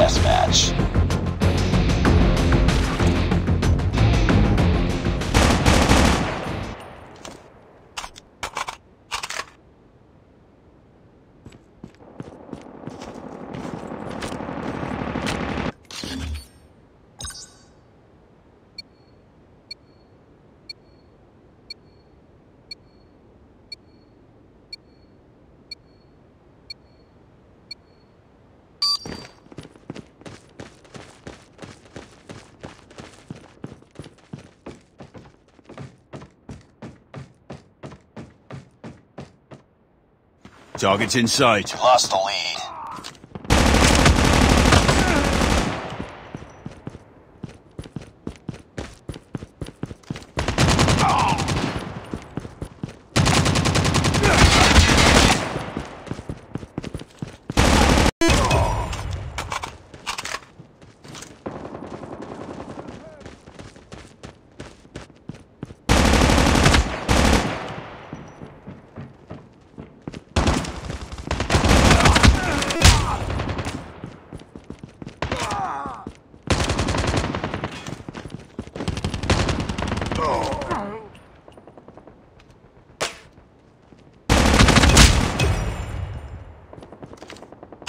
chess match. Target's in sight. You've lost the lead.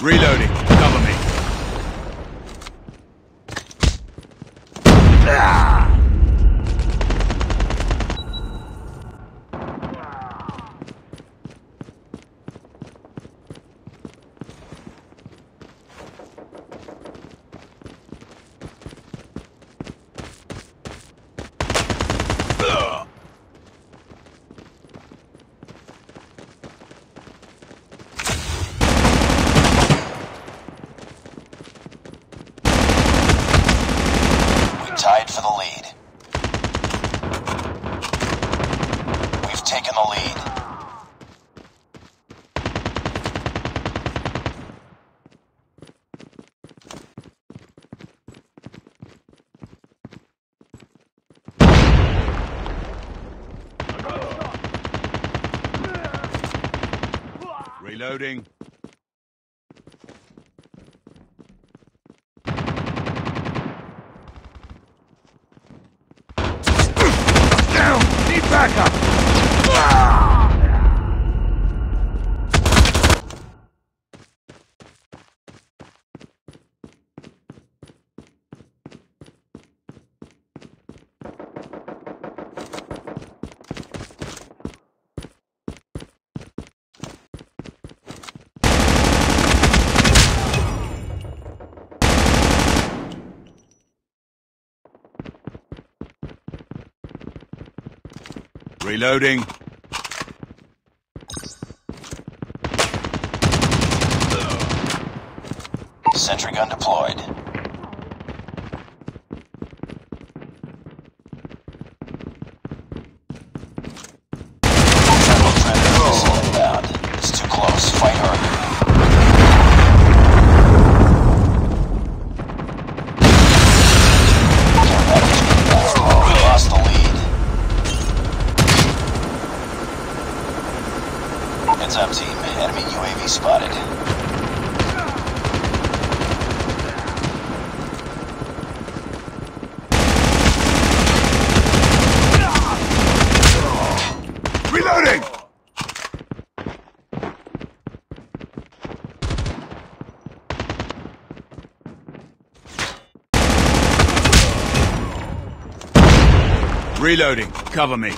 Reloading. Cover me. Tied for the lead. We've taken the lead. Reloading. Back up! Reloading. Sentry gun deployed. Heads up, team. Enemy UAV spotted. Reloading! Reloading. Cover me.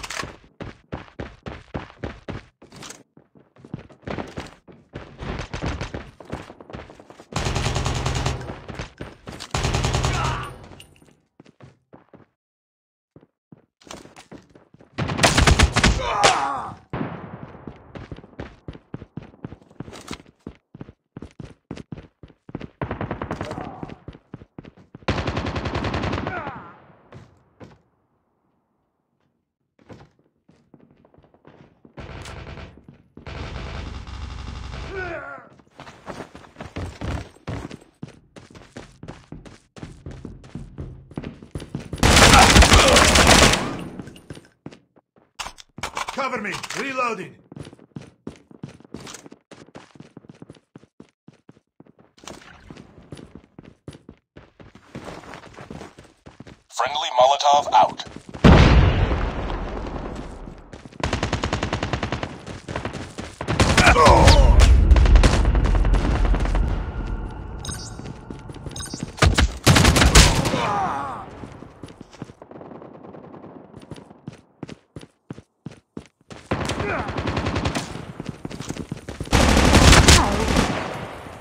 Cover me! Reloading! Friendly Molotov out.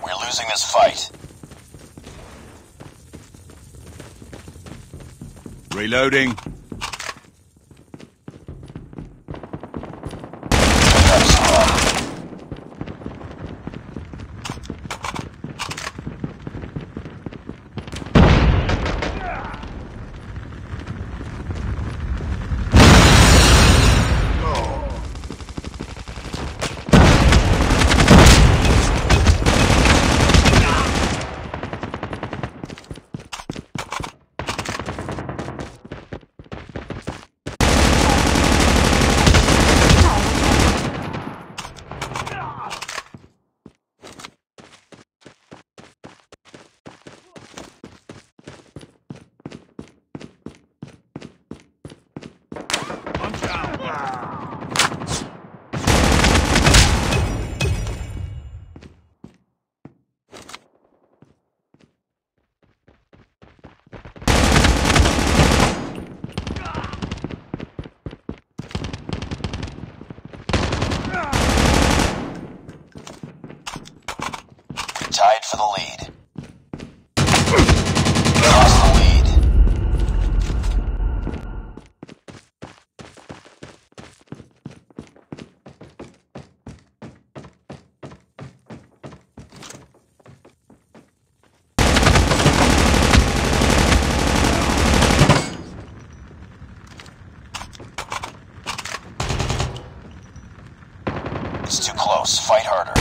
We're losing this fight. Reloading. Tied for the lead. Lost the lead. It's too close. Fight harder.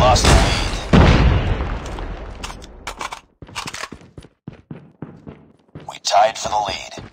Lost the lead. We tied for the lead.